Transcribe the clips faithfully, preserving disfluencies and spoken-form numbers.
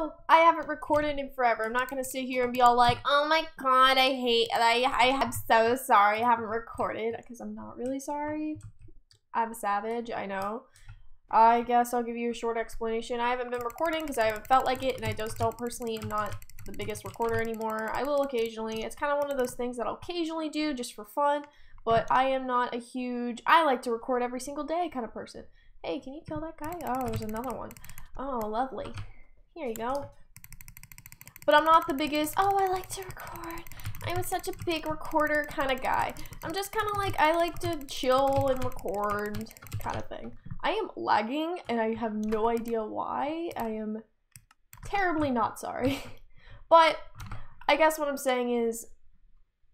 know I haven't recorded in forever. I'm not gonna sit here and be all like, oh my god, I hate, I, I am so sorry I haven't recorded, because I'm not really sorry. I'm a savage, I know. I guess I'll give you a short explanation. I haven't been recording because I haven't felt like it, and I just don't personally am not the biggest recorder anymore. I will occasionally. It's kind of one of those things that I'll occasionally do just for fun, but I am not a huge, I like to record every single day kind of person. Hey, can you kill that guy? Oh, there's another one. Oh, lovely. Here you go. But I'm not the biggest, oh, I like to record. I'm such a big recorder kind of guy. I'm just kind of like, I like to chill and record kind of thing. I am lagging, and I have no idea why. I am terribly not sorry. But I guess what I'm saying is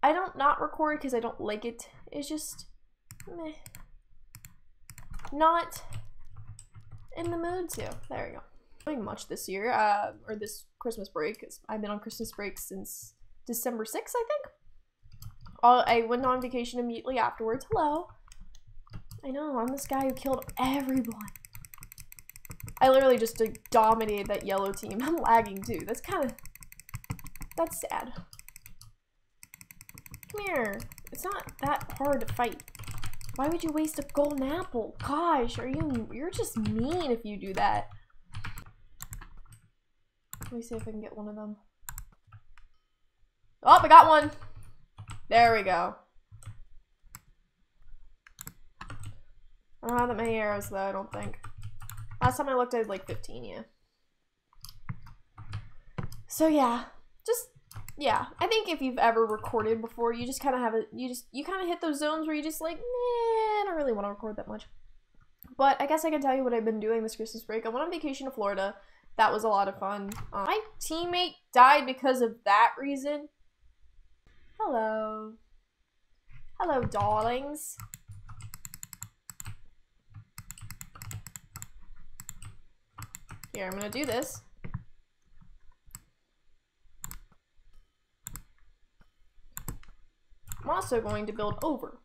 I don't not record because I don't like it. It's just meh. Not in the mood to. There we go. Doing much this year, uh, or this Christmas break. I've been on Christmas break since December sixth, I think. All, I went on vacation immediately afterwards. Hello. I know, I'm this guy who killed everyone. I literally just like, dominated that yellow team. I'm lagging too. That's kind of... That's sad. Come here. It's not that hard to fight. Why would you waste a golden apple? Gosh, are you... You're just mean if you do that. Let me see if I can get one of them. Oh, I got one! There we go. I don't have that many arrows, though, I don't think. Last time I looked, I was like fifteen, yeah. So, yeah. Just, yeah. I think if you've ever recorded before, you just kind of have a, you just, you kind of hit those zones where you just like, nah, I don't really want to record that much. But I guess I can tell you what I've been doing this Christmas break. I went on vacation to Florida. That was a lot of fun. Um, my teammate died because of that reason. Hello. Hello, darlings. Here, I'm gonna do this. I'm also going to build over.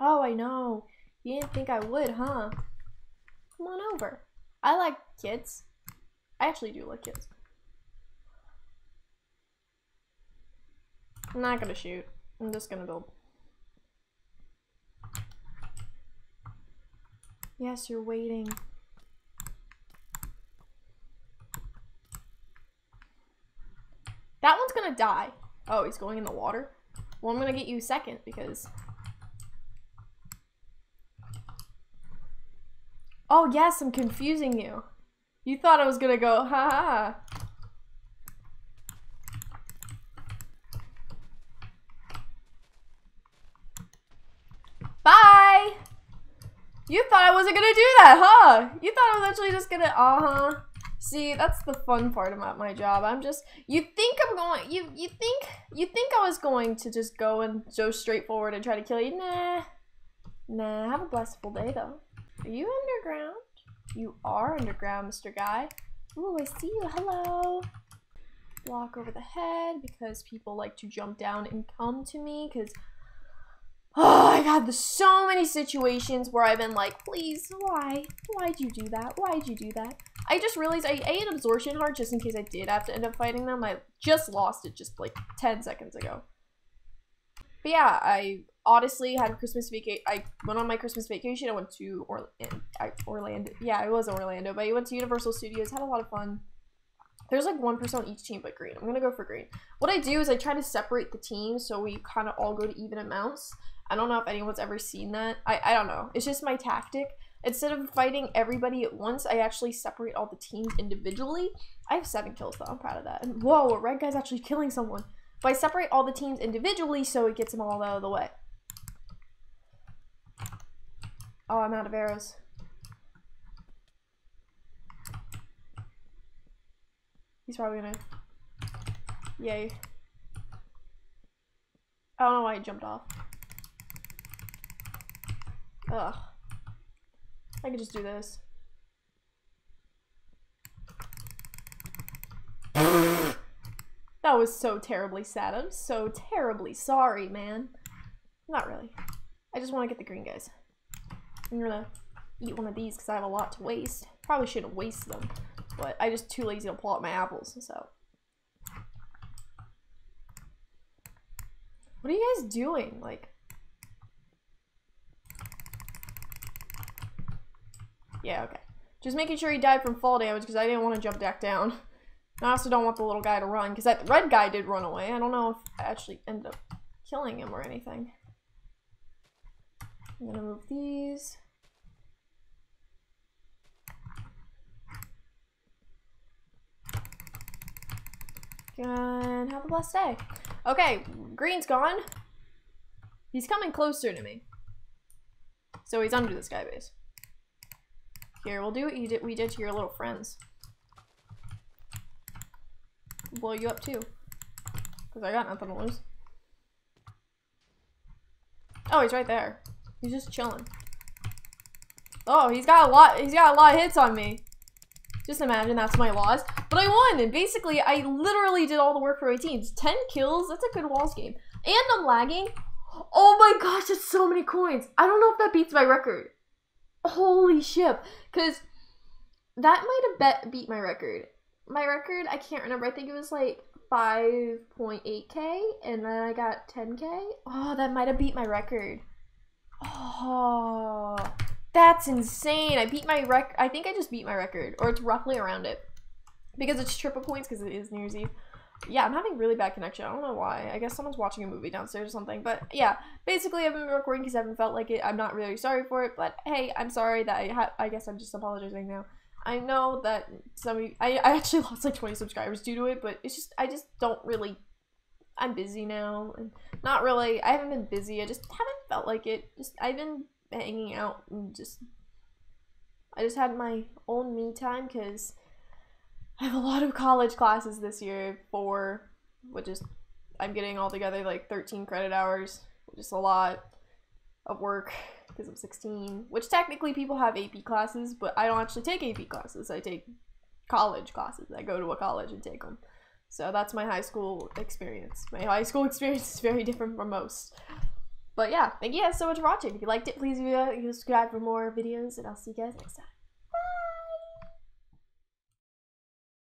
Oh, I know. You didn't think I would, huh? Come on over. I like kids. I actually do like kids. I'm not gonna shoot. I'm just gonna build. Yes, you're waiting. That one's gonna die. Oh, he's going in the water? Well, I'm gonna get you second because... Oh, yes, I'm confusing you. You thought I was gonna go, ha ha. Bye! You thought I wasn't gonna do that, huh? You thought I was actually just gonna, uh-huh. See, that's the fun part about my job. I'm just, you think I'm going, you you think, you think I was going to just go and go straight forward and try to kill you. Nah, nah, have a blessful day though. Are you underground? You are underground, Mister Guy. Ooh, I see you, hello. Block over the head because people like to jump down and come to me because, oh, I've had so many situations where I've been like, please, why? Why'd you do that? Why'd you do that? I just realized I ate absorption heart just in case I did have to end up fighting them. I just lost it just like ten seconds ago. But yeah, I honestly had a Christmas vacation. I went on my Christmas vacation. I went to Orla I Orlando. Yeah, it was Orlando, but I went to Universal Studios. Had a lot of fun. There's like one person on each team but green. I'm going to go for green. What I do is I try to separate the teams so we kind of all go to even amounts. I don't know if anyone's ever seen that. I, I don't know. It's just my tactic. Instead of fighting everybody at once, I actually separate all the teams individually. I have seven kills, though. I'm proud of that. And whoa, a red guy's actually killing someone. But I separate all the teams individually so it gets them all out of the way. Oh, I'm out of arrows. He's probably gonna... Yay. I don't know why he jumped off. Ugh. I could just do this. That was so terribly sad. I'm so terribly sorry, man. Not really. I just want to get the green guys. I'm gonna eat one of these because I have a lot to waste. Probably shouldn't waste them. but I just too lazy to pull out my apples, so. What are you guys doing? Like, yeah, okay. Just making sure he died from fall damage because I didn't want to jump back down. And I also don't want the little guy to run because that red guy did run away. I don't know if I actually ended up killing him or anything. I'm gonna move these. And have a blessed day. Okay, green's gone. He's coming closer to me. So he's under the sky base. Here, we'll do what you did, we did to your little friends. We'll blow you up too. Because I got nothing to lose. Oh, he's right there. He's just chilling. Oh, he's got a lot he's got a lot of hits on me. Just imagine that's my loss. But I won, and basically I literally did all the work for my teams. ten kills, that's a good walls game. And I'm lagging. Oh my gosh, that's so many coins. I don't know if that beats my record. Holy shit, because that might have beat my record. My record, I can't remember. I think it was like five point eight K, and then I got ten K. Oh, that might have beat my record. Oh, that's insane. I beat my rec. I think I just beat my record, or it's roughly around it, because it's triple coins because it is New Year's Eve. Yeah, I'm having really bad connection. I don't know why. I guess someone's watching a movie downstairs or something. But yeah, basically I've been recording because I haven't felt like it. I'm not really sorry for it. But hey, I'm sorry that I ha I guess I'm just apologizing now. I know that some of you, I, I actually lost like twenty subscribers due to it. But it's just, I just don't really, I'm busy now. And not really, I haven't been busy. I just haven't felt like it. Just I've been hanging out and just, I just had my own me time because I have a lot of college classes this year, four, which is, I'm getting all together like thirteen credit hours, which is a lot of work because I'm sixteen, which technically people have A P classes, but I don't actually take A P classes. I take college classes. I go to a college and take them. So that's my high school experience. My high school experience is very different from most. But yeah, thank you guys so much for watching. If you liked it, please do that. You can subscribe for more videos, and I'll see you guys next time.